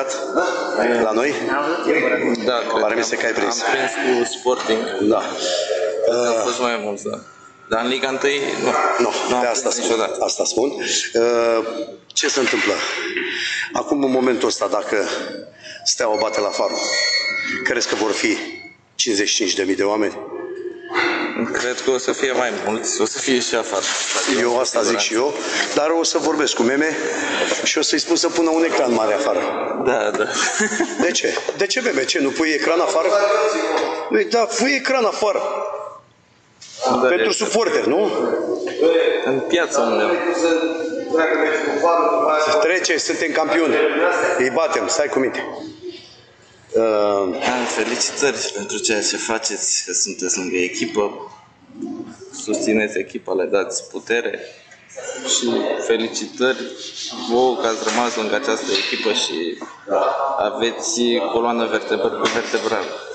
plecat la noi? Da, pare mi se că ai prins. Am prins cu Sporting. Da. Am fost mai mult, da. Dar în Liga 1 nu. Nu, asta spun. Ce se întâmplă? Acum, în momentul ăsta, dacă Steaua bate la Faro, crezi că vor fi 55.000 de oameni? Cred că o să fie mai mulți, o să fie și afară. Eu asta zic și eu, dar o să vorbesc cu meme și o să-i spun să pună un ecran mare afară. Da, da. De ce? De ce, meme? Ce, nu pui ecran afară? Da, pui ecran afară. Da, pentru suporteri, nu? În piață undeva. Trece, suntem campioni. Îi batem, stai cu minte. Felicitări pentru ceea ce faceți, că sunteți lângă echipă, susțineți echipa, le dați putere și felicitări vouă că ați rămas lângă această echipă și aveți coloană vertebrală.